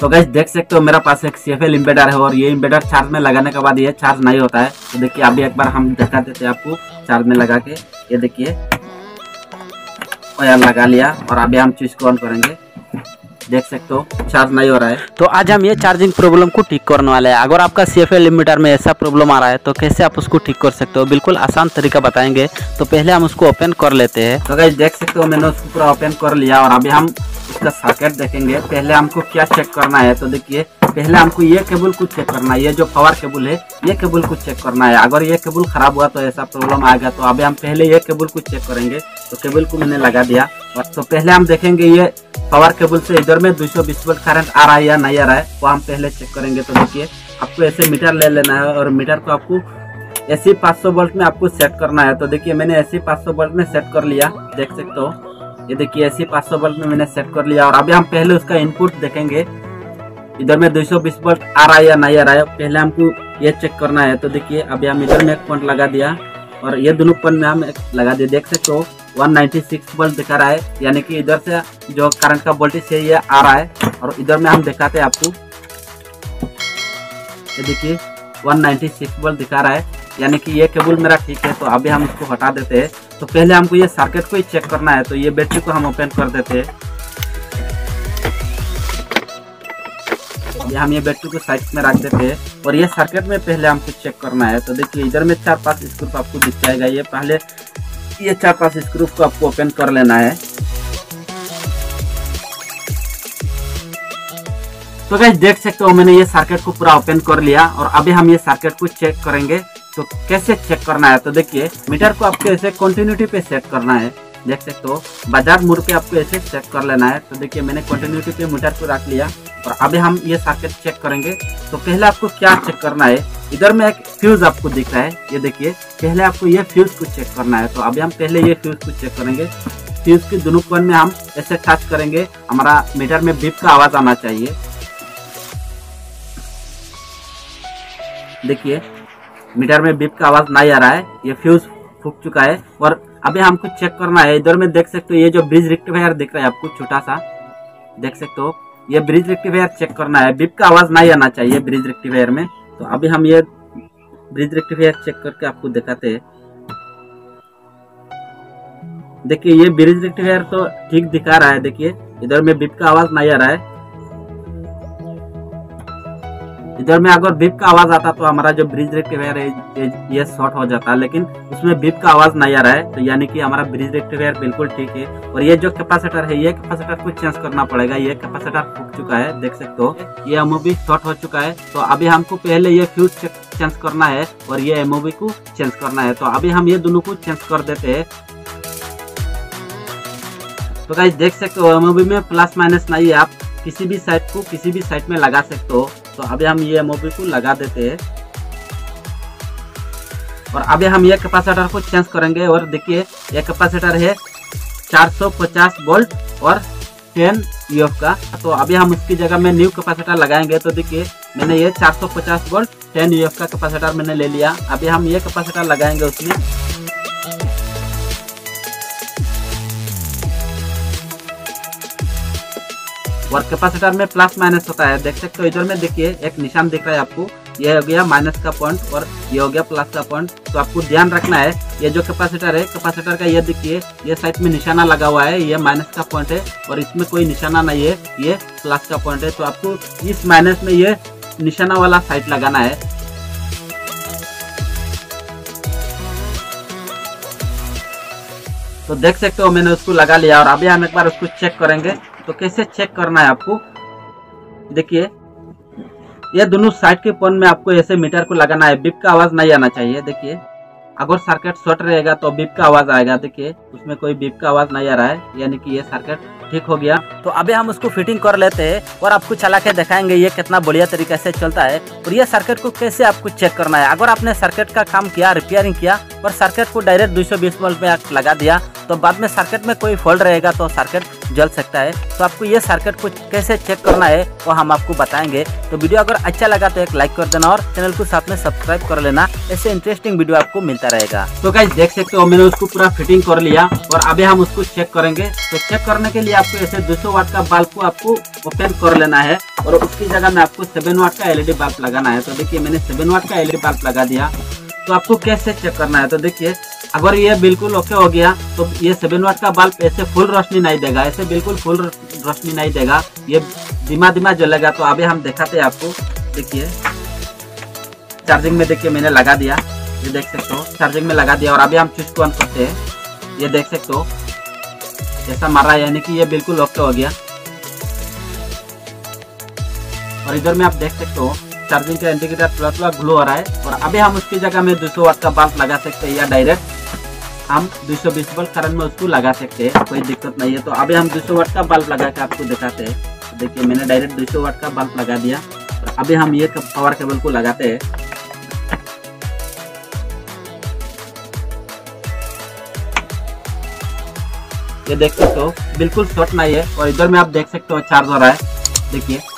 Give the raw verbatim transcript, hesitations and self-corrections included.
तो गाइस देख सकते हो मेरा पास एक सी एफ एल इन्वेटर है और ये इन्वेटर चार्ज में लगाने के बाद ये चार्ज नहीं होता है। तो देखिए अभी एक बार हम दिखा देते हैं आपको चार्ज में लगा के, ये देखिए और यार लगा लिया और अभी हम स्विच को ऑन करेंगे, देख सकते हो चार्ज नहीं हो रहा है। तो आज हम ये चार्जिंग प्रॉब्लम को ठीक करने वाले हैं। अगर आपका सी एफ एल इन्वेटर में ऐसा प्रॉब्लम आ रहा है तो कैसे आप उसको ठीक कर सकते हो, बिल्कुल आसान तरीका बताएंगे। तो पहले हम उसको ओपन कर लेते हैं। तो गाइस देख सकते हो मैंने उसको पूरा ओपन कर लिया और अभी हम इसका सॉकेट देखेंगे। पहले हमको क्या चेक करना है, तो देखिए पहले हमको ये केबल को चेक करना है, ये जो पावर केबल है ये केबल को चेक करना है। अगर ये केबल खराब हुआ तो ऐसा प्रॉब्लम आएगा। तो अभी हम पहले ये केबल को चेक करेंगे। तो केबल को मैंने लगा दिया और तो पहले हम देखेंगे ये पावर केबल से इधर में दो सौ बीस वोल्ट करंट आ रहा है या नहीं आ रहा है, वो हम पहले चेक करेंगे। तो देखिए आपको ऐसे मीटर ले लेना है और मीटर को आपको एसी पाँच सौ वोल्ट में आपको सेट करना है। तो देखिए मैंने एसी पाँच सौ वोल्ट में सेट कर लिया, देख सकते हो ये देखिए एसी पाँच सौ वोल्ट में मैंने सेट कर लिया। और अभी हम पहले उसका इनपुट देखेंगे, इधर में दो सौ बीस वोल्ट आ रहा है या नहीं आ रहा है, पहले हमको ये चेक करना है। तो देखिए अभी हम इधर में एक पॉइंट लगा दिया और ये दोनों पॉइंट में हम एक लगा दिया, देख सकते हो एक सौ छियानवे वोल्ट दिखा रहा है, यानी कि इधर से जो करंट का वोल्टेज है ये आ रहा है। और इधर में हम दिखाते हैं आपको, ये देखिए एक सौ छियानवे वोल्ट दिखा रहा है, यानी कि ये केबल मेरा ठीक है। तो अभी हम इसको हटा देते हैं। तो पहले हमको ये सर्किट को ही चेक करना है। तो ये बैटरी को हम ओपन कर देते हैं, ये हम ये बैटरी को साइड में रख देते हैं और ये सर्किट में पहले हमको चेक करना है। तो देखिए इधर में चार पाँच स्क्रू आपको दिख जाएगा, ये पहले ये चार पाँच स्क्रू को आपको ओपन कर लेना है। तो गाइस देख सकते हो मैंने ये सर्किट को पूरा ओपन कर लिया और अभी हम ये सर्किट को चेक करेंगे। तो कैसे चेक करना है, तो देखिए मीटर को आपको ऐसे कंटिन्यूटी पे सेट करना है, देख सकते हो बाजार मुड़ के आपको ऐसे चेक कर लेना है। तो देखिए मैंने कंटिन्यूटी पे मीटर को रख लिया और अभी हम ये सर्किट चेक करेंगे। तो पहले आपको क्या चेक करना है, इधर में एक फ्यूज आपको दिख रहा है, ये देखिए पहले आपको ये फ्यूज को चेक करना है। तो अभी हम पहले ये फ्यूज को चेक करेंगे, फ्यूज के दोनों कोने में हम ऐसे टच करेंगे, हमारा मीटर में बीप का आवाज आना चाहिए। देखिए मीटर में बीप का आवाज नहीं आ रहा है, ये फ्यूज फूक चुका है। और अभी हमको चेक करना है, इधर में देख सकते हो ये जो ब्रिज रेक्टिफायर दिख रहा है आपको छोटा सा, देख सकते हो ये ब्रिज रेक्टिफायर चेक करना है, बीप का आवाज नहीं आना चाहिए ब्रिज रेक्टिफायर में। तो अभी हम ये ब्रिज रेक्टिफायर चेक करके आपको दिखाते हैं। देखिए ये ब्रिज रेक्टिफायर तो ठीक दिखा रहा है, देखिए इधर में बीप का आवाज नहीं आ रहा है। इधर में अगर बीप का आवाज आता तो हमारा जो ब्रिज रेक्टिफायर है ये शॉर्ट हो जाता, लेकिन उसमें बीप का आवाज नहीं आ रहा है, तो यानी कि हमारा ब्रिज रेक्टिफायर बिल्कुल ठीक है। और ये जो कैपेसिटर है ये कैपेसिटर को चेंज करना पड़ेगा, ये कैपेसिटर फूक चुका है, देख सकते हो ये एमओबी शॉर्ट हो चुका है। तो अभी हमको पहले ये फ्यूज चेक चेंज करना है और ये एमओबी को चेंज करना है। तो अभी हम ये दोनों को चेंज कर देते हैं। तो गाइस देख सकते हो एमओबी में प्लस माइनस नहीं है, आप किसी भी साइड को किसी भी साइड में लगा सकते हो। तो अभी हम ये एमओबी को लगा देते हैं और अभी हम ये कैपेसिटर को चेंज करेंगे। और देखिए ये कैपेसिटर है चार सौ पचास वोल्ट और टेन यूएफ का। तो अभी हम उसकी जगह में न्यू कैपेसिटर लगाएंगे। तो देखिए मैंने ये चार सौ पचास वोल्ट टेन यूएफ का कैपेसिटर मैंने ले लिया, अभी हम ये कैपेसिटर लगाएंगे उसमें। और कैपेसिटर में प्लस माइनस होता है, देख सकते हो इधर में देखिए एक निशान दिख रहा है आपको, ये हो गया माइनस का पॉइंट और ये हो गया प्लस का पॉइंट। तो आपको ध्यान रखना है ये जो कैपेसिटर है कैपेसिटर का ये देखिए ये साइड में निशाना लगा हुआ है, ये माइनस का पॉइंट है और इसमें कोई निशाना नहीं है, ये प्लस का पॉइंट है। तो आपको इस माइनस में ये निशाना वाला साइड लगाना है। तो देख सकते हो मैंने उसको लगा लिया और अभी हम एक बार उसको चेक करेंगे। तो कैसे चेक करना है आपको, देखिए ये दोनों साइड के पॉइंट में आपको ऐसे मीटर को लगाना है, बीप का आवाज नहीं आना चाहिए। देखिए अगर सर्किट शॉर्ट रहेगा तो बीप का आवाज आएगा, देखिए उसमें कोई बीप का आवाज नहीं आ रहा है, यानी कि ये सर्किट ठीक हो गया। तो अभी हम उसको फिटिंग कर लेते हैं और आपको चला के दिखाएंगे ये कितना बढ़िया तरीके से चलता है और ये सर्किट को कैसे आपको चेक करना है। अगर आपने सर्किट का काम किया, रिपेयरिंग किया और सर्किट को डायरेक्ट दो सौ बीस वोल्ट में लगा दिया तो बाद में सर्किट में कोई फॉल्ट रहेगा तो सर्किट जल सकता है। तो आपको ये सर्किट को कैसे चेक करना है वो हम आपको बताएंगे। तो वीडियो अगर अच्छा लगा तो एक लाइक कर देना और चैनल को साथ में सब्सक्राइब कर लेना, ऐसे इंटरेस्टिंग वीडियो आपको मिलता रहेगा। तो गाइस देख सकते हो मैंने उसको पूरा फिटिंग कर लिया और अभी हम उसको चेक करेंगे। तो चेक करने के लिए आपको ऐसे दो सौ वाट का बल्ब को आपको ओपन कर लेना है और उसकी जगह में आपको सेवन वाट का एलईडी बल्ब लगाना है। तो देखिए मैंने सेवन वाट का एलईडी बल्ब लगा दिया। तो आपको कैसे चेक करना है, तो देखिए अगर ये बिल्कुल ओके हो गया तो ये सेवन वाट का बल्ब ऐसे फुल रोशनी नहीं देगा, ऐसे बिल्कुल फुल रोशनी नहीं देगा, ये धीमा धीमा जलेगा। तो अभी हम दिखाते हैं आपको। देखिए चार्जिंग में देखिए मैंने लगा दिया, ये देख सकते हो चार्जिंग में लगा दिया। और अभी हम स्विच को ऑन करते हैं, ये देख सकते हो ऐसा मार रहा है, यानी कि ये बिल्कुल ओके हो गया। और इधर में आप देख सकते हो चार्जिंग का इंडिकेटर थोड़ा थोड़ा ग्लो हो रहा है। और अभी हम उसकी जगह में दो सौ वाट का बल्ब लगा सकते हैं या डायरेक्ट हम दो सौ बीस वोल्ट करंट में उसको लगा सकते हैं, कोई दिक्कत नहीं है। तो अभी हम दो सौ वाट का बल्ब लगा के आपको दिखाते हैं। देखिए मैंने डायरेक्ट दो सौ वाट का बल्ब लगा दिया। और अभी हम ये पावर केबल को लगाते हैं। ये देख सकते हो बिल्कुल शॉर्ट नहीं है। और इधर में आप देख सकते हो चार्ज हो रहा है। देखिए